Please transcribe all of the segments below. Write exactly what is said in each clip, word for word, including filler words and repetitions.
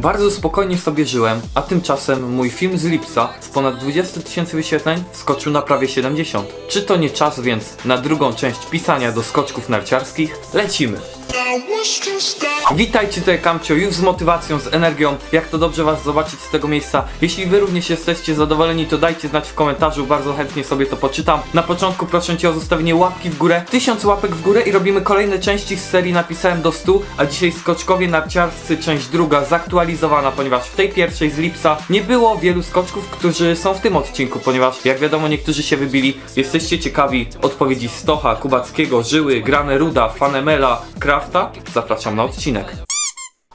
Bardzo spokojnie sobie żyłem, a tymczasem mój film z lipca z ponad dwudziestu tysięcy wyświetleń skoczył na prawie siedemdziesiąt. Czy to nie czas więc na drugą część pisania do skoczków narciarskich? Lecimy! Witajcie, tutaj KAMCIO już z motywacją, z energią. Jak to dobrze was zobaczyć z tego miejsca. Jeśli wy również jesteście zadowoleni, to dajcie znać w komentarzu, bardzo chętnie sobie to poczytam. Na początku proszę cię o zostawienie łapki w górę, tysiąc łapek w górę i robimy kolejne części z serii Napisałem do stu, a dzisiaj skoczkowie narciarscy, część druga, zaktualizowana, ponieważ w tej pierwszej z lipca nie było wielu skoczków, którzy są w tym odcinku, ponieważ jak wiadomo niektórzy się wybili. Jesteście ciekawi odpowiedzi Stocha, Kubackiego, Żyły, Graneruda, Fannemela, Krafta? Zapraszam na odcinek.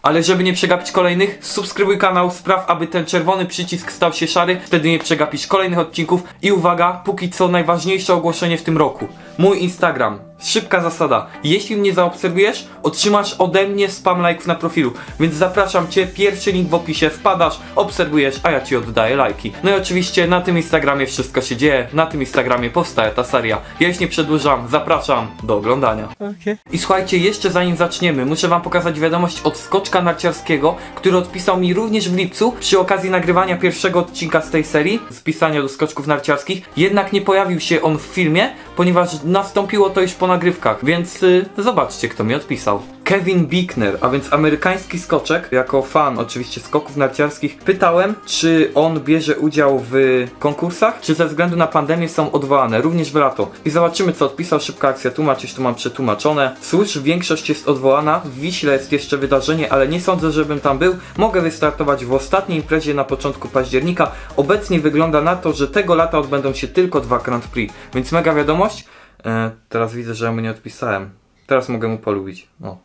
Ale żeby nie przegapić kolejnych, subskrybuj kanał, spraw, aby ten czerwony przycisk stał się szary, wtedy nie przegapisz kolejnych odcinków. I uwaga, póki co najważniejsze ogłoszenie w tym roku. Mój Instagram. Szybka zasada. Jeśli mnie zaobserwujesz, otrzymasz ode mnie spam lajków na profilu. Więc zapraszam cię, pierwszy link w opisie, wpadasz, obserwujesz, a ja ci oddaję lajki. No i oczywiście na tym Instagramie wszystko się dzieje, na tym Instagramie powstaje ta seria. Ja już nie przedłużam, zapraszam do oglądania. Okay. I słuchajcie, jeszcze zanim zaczniemy, muszę wam pokazać wiadomość od skoczka narciarskiego, który odpisał mi również w lipcu przy okazji nagrywania pierwszego odcinka z tej serii, z pisania do skoczków narciarskich. Jednak nie pojawił się on w filmie, ponieważ nastąpiło to już ponad nagrywkach, więc yy, zobaczcie, kto mi odpisał. Kevin Bickner, a więc amerykański skoczek, jako fan oczywiście skoków narciarskich, pytałem, czy on bierze udział w konkursach, czy ze względu na pandemię są odwołane, również w lato. I zobaczymy, co odpisał. Szybka akcja, tłumacz, już to mam przetłumaczone. Cóż, większość jest odwołana, w Wiśle jest jeszcze wydarzenie, ale nie sądzę, żebym tam był. Mogę wystartować w ostatniej imprezie na początku października. Obecnie wygląda na to, że tego lata odbędą się tylko dwa Grand Prix, więc mega wiadomość. E, teraz widzę, że ja mu nie odpisałem. Teraz mogę mu polubić. O.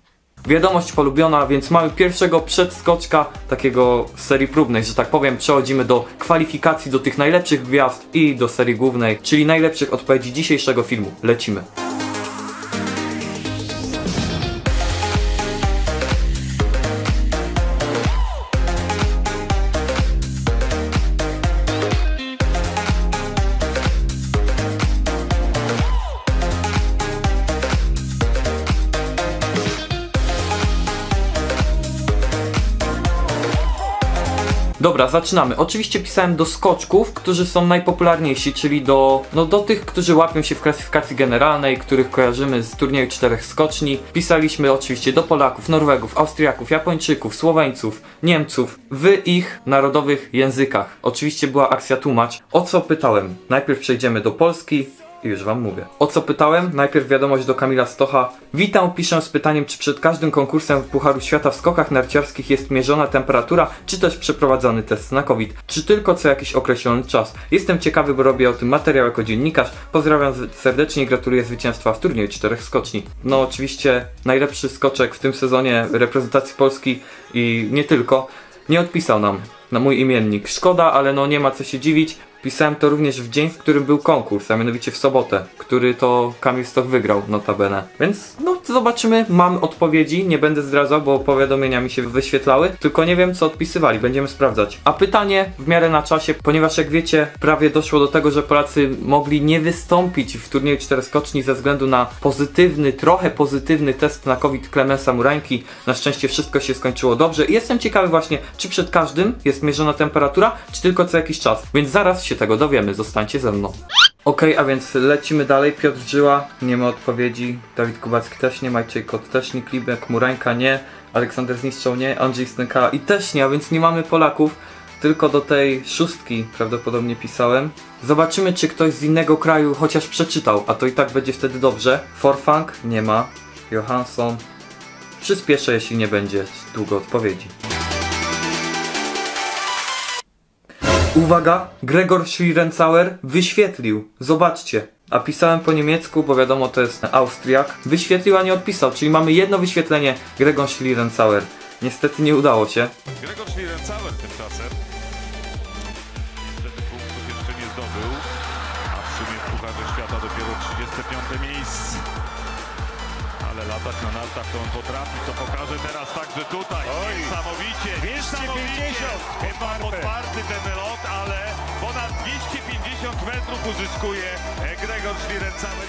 Wiadomość polubiona, więc mamy pierwszego przedskoczka takiego serii próbnej, że tak powiem. Przechodzimy do kwalifikacji do tych najlepszych gwiazd i do serii głównej, czyli najlepszych odpowiedzi dzisiejszego filmu. Lecimy. Dobra, zaczynamy. Oczywiście pisałem do skoczków, którzy są najpopularniejsi, czyli do, no, do tych, którzy łapią się w klasyfikacji generalnej, których kojarzymy z turnieju czterech skoczni. Pisaliśmy oczywiście do Polaków, Norwegów, Austriaków, Japończyków, Słoweńców, Niemców w ich narodowych językach. Oczywiście była akcja tłumacz. O co pytałem? Najpierw przejdziemy do Polski. I już wam mówię. O co pytałem? Najpierw wiadomość do Kamila Stocha. Witam, piszę z pytaniem, czy przed każdym konkursem Pucharu Świata w skokach narciarskich jest mierzona temperatura, czy też przeprowadzany test na COVID, czy tylko co jakiś określony czas. Jestem ciekawy, bo robię o tym materiał jako dziennikarz. Pozdrawiam serdecznie i gratuluję zwycięstwa w turnieju czterech skoczni. No oczywiście najlepszy skoczek w tym sezonie reprezentacji Polski i nie tylko, nie odpisał nam na mój imiennik. Szkoda, ale no nie ma co się dziwić. Pisałem to również w dzień, w którym był konkurs, a mianowicie w sobotę, który to Kamil Stoch wygrał, notabene. Więc no zobaczymy, mam odpowiedzi, nie będę zdradzał, bo powiadomienia mi się wyświetlały, tylko nie wiem co odpisywali, będziemy sprawdzać. A pytanie w miarę na czasie, ponieważ jak wiecie, prawie doszło do tego, że Polacy mogli nie wystąpić w turnieju cztereskoczni ze względu na pozytywny, trochę pozytywny test na COVID Klemensa Murańki. Na szczęście wszystko się skończyło dobrze i jestem ciekawy właśnie, czy przed każdym jest mierzona temperatura, czy tylko co jakiś czas, więc zaraz się tego dowiemy, zostańcie ze mną. Okej, okay, a więc lecimy dalej. Piotr Żyła, nie ma odpowiedzi. Dawid Kubacki też nie, Maciej Kot też nie, Klibek, Murańka nie, Aleksander Zniszczoł nie, Andrzej Stękała i też nie, a więc nie mamy Polaków. Tylko do tej szóstki prawdopodobnie pisałem. Zobaczymy, czy ktoś z innego kraju chociaż przeczytał, a to i tak będzie wtedy dobrze. Forfang nie ma, Johansson. Przyspieszę, jeśli nie będzie długo odpowiedzi. Uwaga, Gregor Schlierenzauer wyświetlił, zobaczcie, a pisałem po niemiecku, bo wiadomo to jest Austriak, wyświetlił, a nie odpisał, czyli mamy jedno wyświetlenie, Gregor Schlierenzauer, niestety nie udało się. Gregor Schlierenzauer tymczasem, wtedy punktów jeszcze nie zdobył, a w sumie w Pucharze Świata dopiero trzydzieste piąte miejsce, ale lata na nartach to on potrafi, to pokaże teraz także tutaj. Oj, niesamowicie, niesamowicie otwarty ten lot, ale ponad dwieście pięćdziesiąt metrów uzyskuje Gregor Schlierenzauer.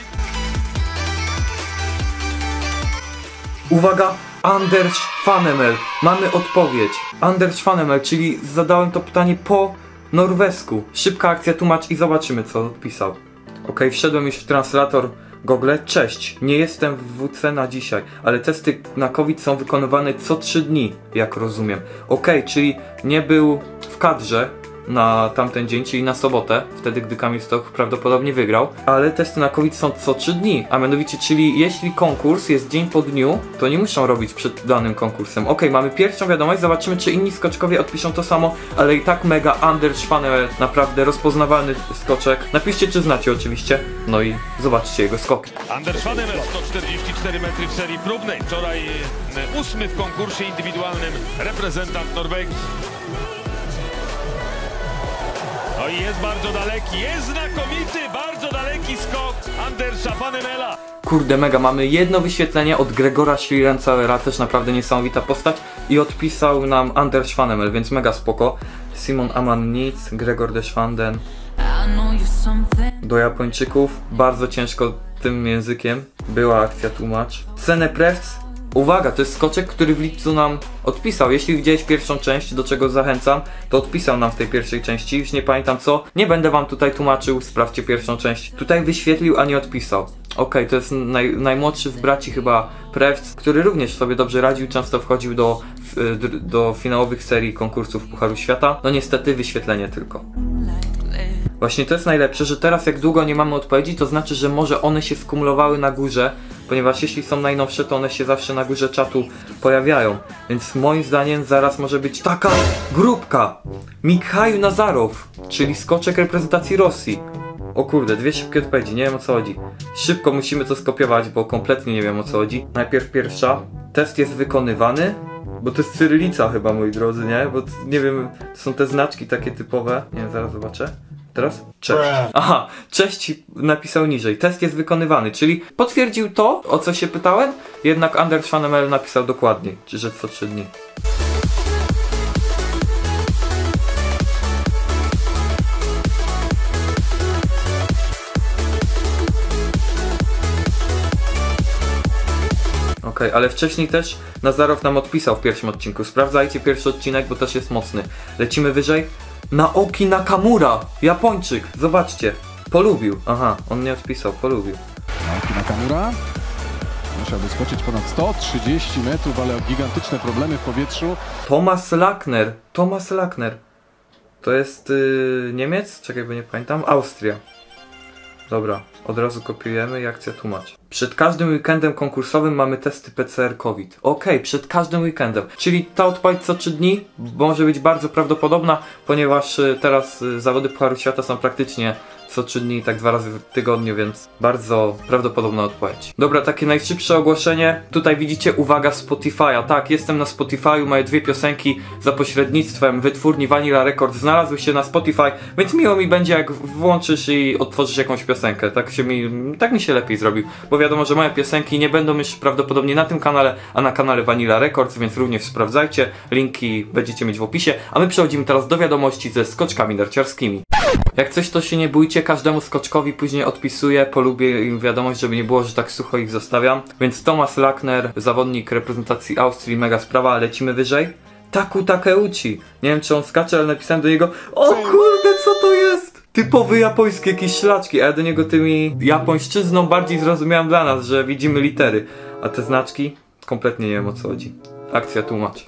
Uwaga! Anders Fannemel. Mamy odpowiedź. Anders Fannemel, czyli zadałem to pytanie po norwesku. Szybka akcja, tłumacz i zobaczymy, co odpisał. Ok, wszedłem już w translator Google. Cześć, nie jestem w W C na dzisiaj, ale testy na COVID są wykonywane co trzy dni, jak rozumiem. Ok, czyli nie był w kadrze na tamten dzień, czyli na sobotę, wtedy gdy Kamil Stoch prawdopodobnie wygrał, ale testy na COVID są co trzy dni, a mianowicie, czyli jeśli konkurs jest dzień po dniu, to nie muszą robić przed danym konkursem. Ok, mamy pierwszą wiadomość, zobaczymy, czy inni skoczkowie odpiszą to samo, ale i tak mega Anders Fannemel, naprawdę rozpoznawalny skoczek. Napiszcie, czy znacie oczywiście, no i zobaczcie jego skoki. Anders Fannemel, sto czterdzieści cztery metry w serii próbnej, wczoraj ósmy w konkursie indywidualnym reprezentant Norwegii. No i jest bardzo daleki, jest znakomity, bardzo daleki skok Andersa Fannemela. Kurde mega, mamy jedno wyświetlenie od Gregora Schlierenzauera, też naprawdę niesamowita postać. I odpisał nam Anders Fannemel, więc mega spoko. Simon Amman nic, Gregor de Schwanden. Do Japończyków, bardzo ciężko tym językiem. Była akcja tłumacz. Cenę Prevc. Uwaga, to jest skoczek, który w lipcu nam odpisał. Jeśli widziałeś pierwszą część, do czego zachęcam, to odpisał nam w tej pierwszej części. Już nie pamiętam co, nie będę wam tutaj tłumaczył, sprawdźcie pierwszą część. Tutaj wyświetlił, a nie odpisał. Okej, to jest naj, najmłodszy w braci chyba Prevc, który również sobie dobrze radził, często wchodził do, do finałowych serii konkursów Pucharu Świata. No niestety wyświetlenie tylko. Właśnie to jest najlepsze, że teraz jak długo nie mamy odpowiedzi, to znaczy, że może one się skumulowały na górze, ponieważ jeśli są najnowsze, to one się zawsze na górze czatu pojawiają. Więc moim zdaniem zaraz może być taka grupka. Mikhail Nazarow, czyli skoczek reprezentacji Rosji. O kurde, dwie szybkie odpowiedzi, nie wiem o co chodzi. Szybko musimy to skopiować, bo kompletnie nie wiem o co chodzi. Najpierw pierwsza. Test jest wykonywany. Bo to jest cyrylica chyba, moi drodzy, nie? Bo nie wiem, to są te znaczki takie typowe. Nie wiem, zaraz zobaczę. Teraz? Cześć. Aha, cześć napisał niżej. Test jest wykonywany, czyli potwierdził to, o co się pytałem, jednak Anders Fannemel napisał dokładniej, czy że co trzy dni. Okej, okay, ale wcześniej też Nazarow nam odpisał w pierwszym odcinku. Sprawdzajcie pierwszy odcinek, bo też jest mocny. Lecimy wyżej. Naoki Nakamura, Japończyk, zobaczcie, polubił, aha, on nie odpisał, polubił. Naoki Nakamura, musiał wyskoczyć ponad sto trzydzieści metrów, ale gigantyczne problemy w powietrzu. Thomas Lackner, Thomas Lackner, to jest yy, Niemiec, czekaj, bo nie pamiętam, Austria. Dobra, od razu kopiujemy i akcja tłumacz. Przed każdym weekendem konkursowym mamy testy P C R COVID. Okej, okay, przed każdym weekendem. Czyli ta odpowiedź co trzy dni może być bardzo prawdopodobna, ponieważ teraz zawody Pucharu Świata są praktycznie co trzy dni i tak dwa razy w tygodniu, więc bardzo prawdopodobna odpowiedź. Dobra, takie najszybsze ogłoszenie. Tutaj widzicie, uwaga, Spotify'a. Tak, jestem na Spotify'u, moje dwie piosenki za pośrednictwem wytwórni Vanilla Records znalazły się na Spotify, więc miło mi będzie, jak włączysz i otworzysz jakąś piosenkę. Tak się mi, tak mi się lepiej zrobił, bo wiadomo, że moje piosenki nie będą już prawdopodobnie na tym kanale, a na kanale Vanilla Records, więc również sprawdzajcie. Linki będziecie mieć w opisie, a my przechodzimy teraz do wiadomości ze skoczkami narciarskimi. Jak coś, to się nie bójcie, każdemu skoczkowi później odpisuję, polubię im wiadomość, żeby nie było, że tak sucho ich zostawiam. Więc Thomas Lackner, zawodnik reprezentacji Austrii, mega sprawa, lecimy wyżej. Taku Takeuchi, nie wiem czy on skacze, ale napisałem do niego, o kurde, co to jest? Typowy japoński, jakieś szlaczki, a ja do niego tymi japońszczyzną bardziej zrozumiałem dla nas, że widzimy litery, a te znaczki, kompletnie nie wiem o co chodzi. Akcja tłumacz.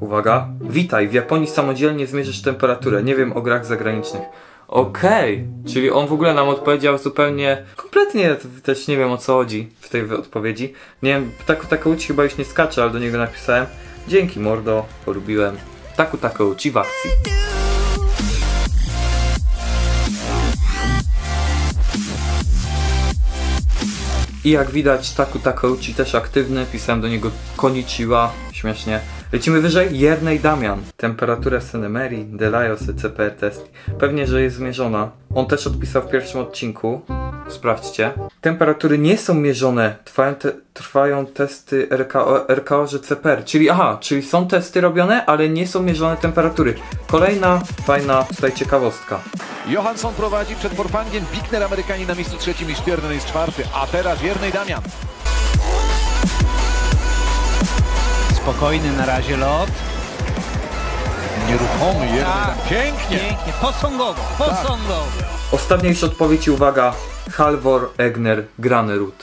Uwaga. Witaj, w Japonii samodzielnie zmierzysz temperaturę, nie wiem o grach zagranicznych. Okej, okay. Czyli on w ogóle nam odpowiedział zupełnie, kompletnie też nie wiem o co chodzi w tej odpowiedzi. Nie wiem, Taku Takeuchi chyba już nie skacze, ale do niego napisałem. Dzięki mordo, polubiłem. Taku Takeuchi w akcji. I jak widać, Taku Takeuchi też aktywny, pisałem do niego konnichiwa, śmiesznie. Lecimy wyżej, Jernej Damian. Temperatura Senemerii, Delajos, C P R test. Pewnie, że jest zmierzona. On też odpisał w pierwszym odcinku. Sprawdźcie. Temperatury nie są mierzone. Trwają, te, trwają testy R K O, że C P R. Czyli aha, czyli są testy robione, ale nie są mierzone temperatury. Kolejna fajna tutaj ciekawostka. Johansson prowadzi przed Forfangiem, Bickner Amerykanin na miejscu trzecim i Stiernen jest czwarty, a teraz Jernej Damian. Spokojny na razie lot. Nieruchomy jeden. Tak, pięknie. Pięknie. Posągowo, posągowo. Tak. Ostatniejsza odpowiedź i uwaga. Halvor Egner Granerud.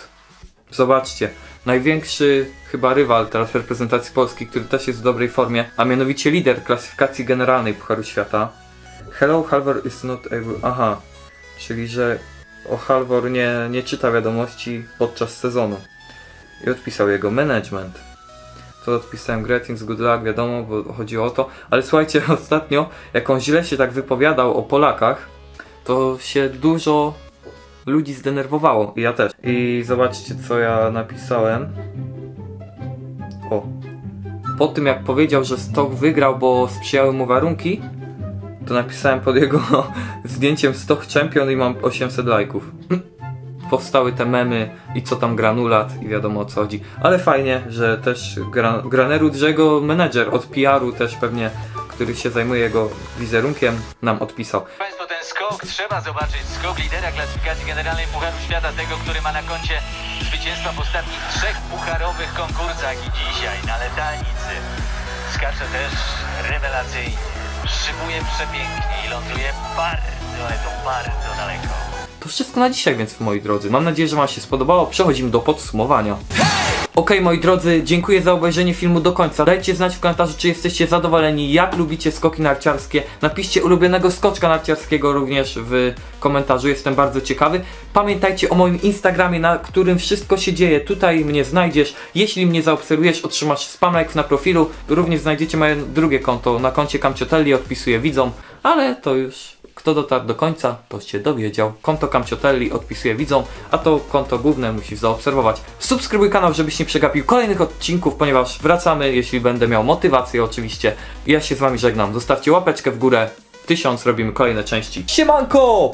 Zobaczcie. Największy chyba rywal teraz reprezentacji Polski, który też jest w dobrej formie, a mianowicie lider klasyfikacji generalnej Pucharu Świata. Hello, Halvor is not able... Aha. Czyli, że o Halvor nie, nie czyta wiadomości podczas sezonu. I odpisał jego management. To odpisałem greetings, good luck, wiadomo, bo chodziło o to. Ale słuchajcie, ostatnio, jak on źle się tak wypowiadał o Polakach, to się dużo ludzi zdenerwowało. I ja też. I zobaczcie, co ja napisałem. O. Po tym, jak powiedział, że Stoch wygrał, bo sprzyjały mu warunki, to napisałem pod jego zdjęciem Stoch Champion i mam osiemset lajków. Powstały te memy i co tam granulat i wiadomo o co chodzi. Ale fajnie, że też gran Granerud, że jego menedżer od P R u też pewnie, który się zajmuje jego wizerunkiem, nam odpisał. Państwo, ten skok trzeba zobaczyć. Skok lidera klasyfikacji generalnej Pucharu Świata, tego, który ma na koncie zwycięstwa w ostatnich trzech pucharowych konkursach i dzisiaj na letalnicy skacze też rewelacyjnie. Szybuje przepięknie i ląduje bardzo, ale to bardzo daleko. To wszystko na dzisiaj więc, moi drodzy. Mam nadzieję, że wam się spodobało. Przechodzimy do podsumowania. Ok, moi drodzy, dziękuję za obejrzenie filmu do końca. Dajcie znać w komentarzu, czy jesteście zadowoleni, jak lubicie skoki narciarskie. Napiszcie ulubionego skoczka narciarskiego również w komentarzu, jestem bardzo ciekawy. Pamiętajcie o moim Instagramie, na którym wszystko się dzieje. Tutaj mnie znajdziesz. Jeśli mnie zaobserwujesz, otrzymasz spam like'ów na profilu. Również znajdziecie moje drugie konto. Na koncie KAMCIOTELLI odpisuję widzom, ale to już... Kto dotarł do końca, to się dowiedział. Konto KAMCIOTELLI odpisuje widzom, a to konto główne musisz zaobserwować. Subskrybuj kanał, żebyś nie przegapił kolejnych odcinków, ponieważ wracamy, jeśli będę miał motywację oczywiście. Ja się z wami żegnam. Zostawcie łapeczkę w górę. Tysiąc robimy kolejne części. Siemanko!